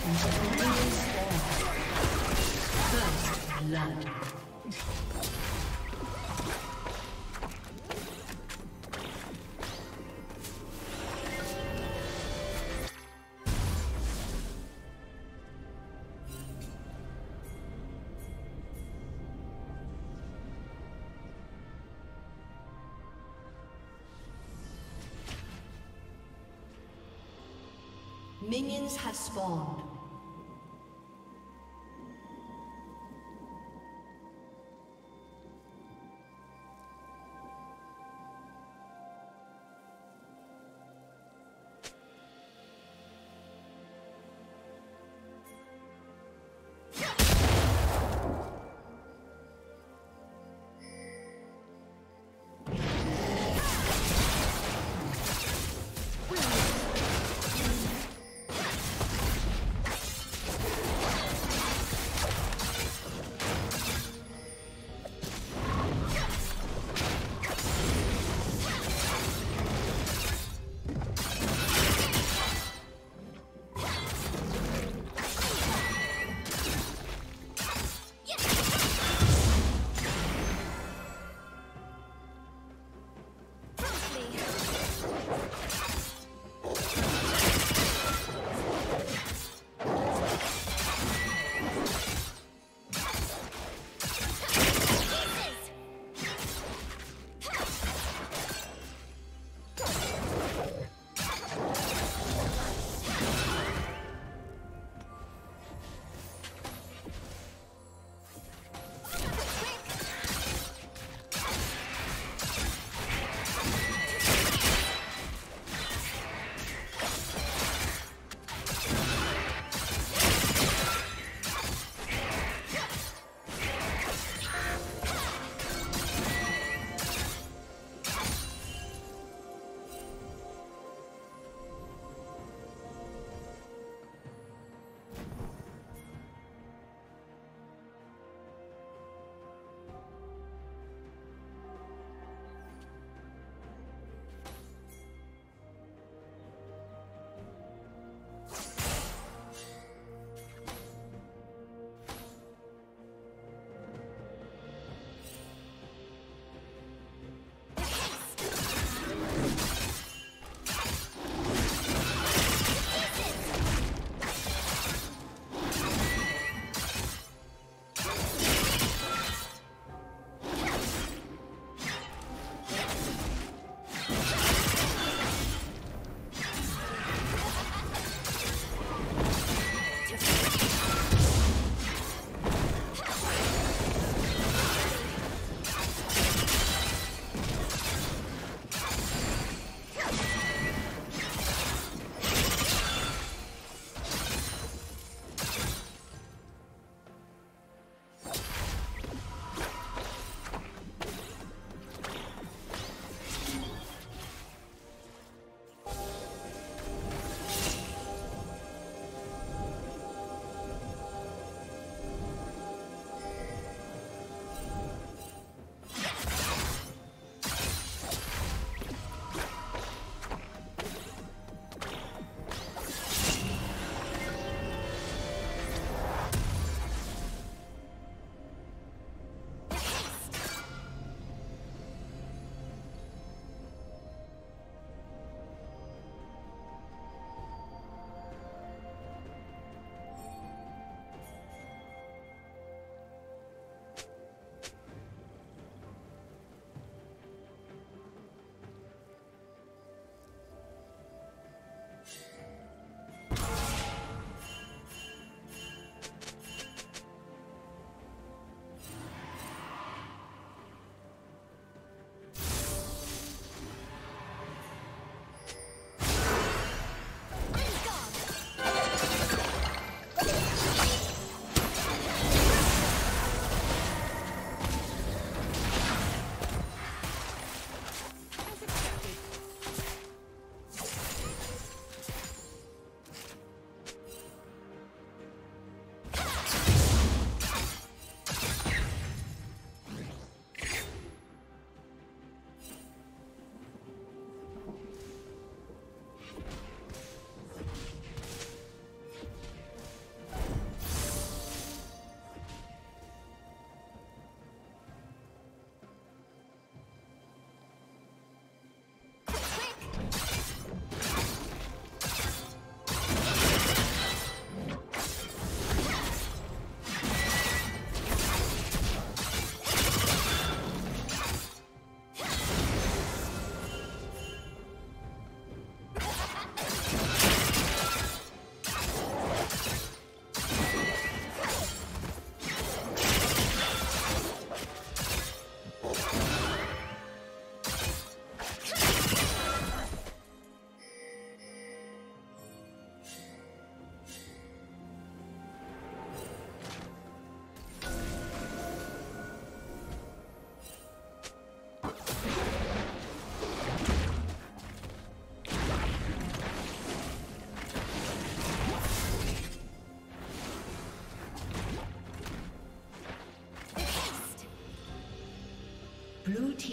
First blood. Minions have spawned.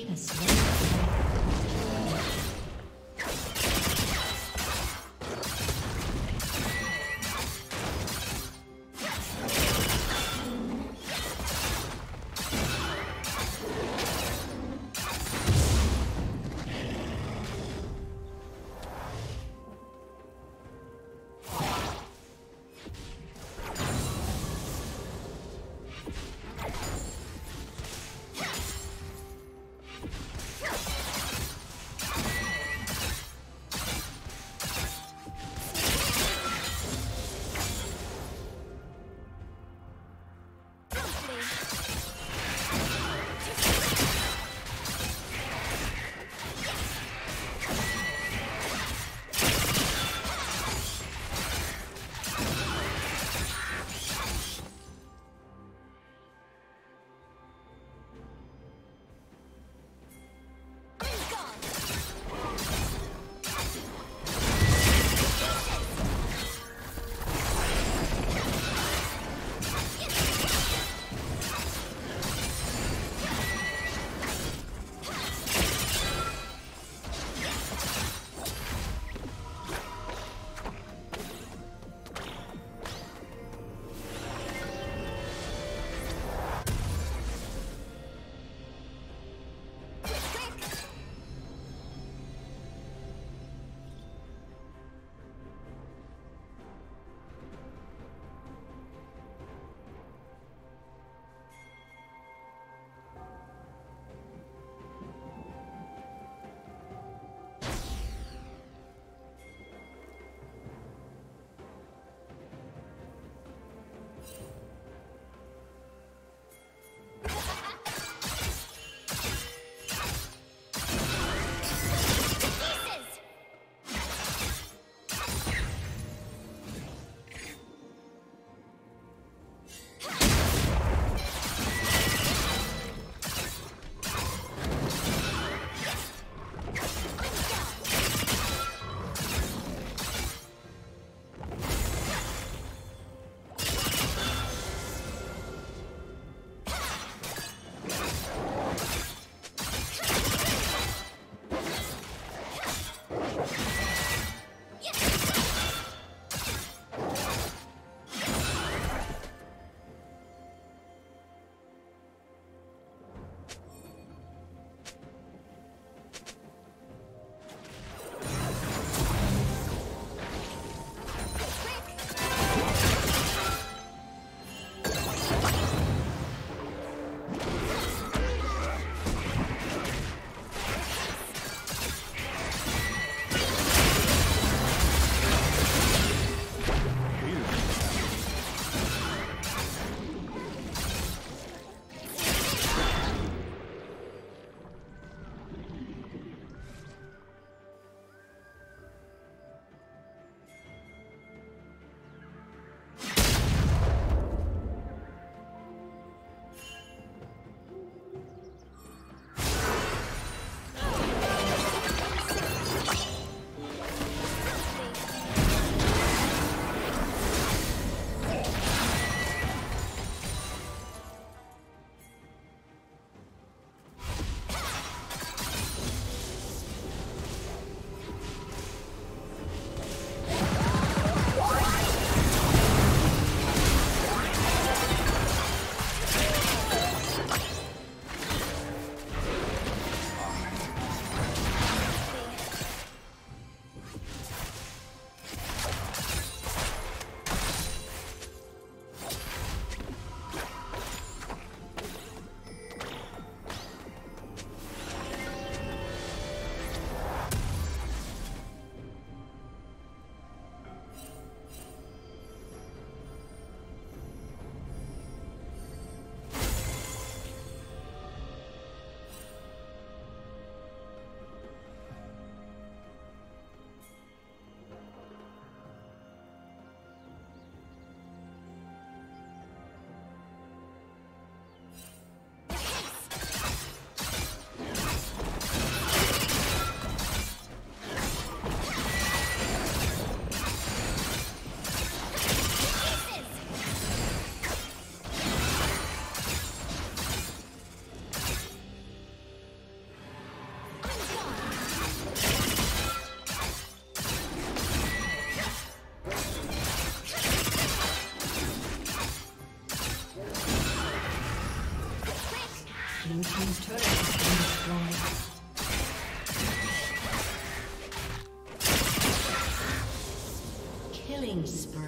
has slain. Yes. Blue team's turret has been destroyed.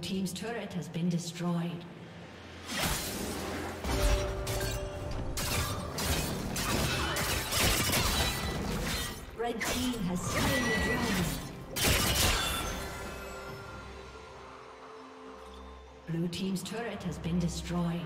Team's turret has been destroyed. Red team has slain the dragon. Blue team's turret has been destroyed.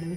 Blue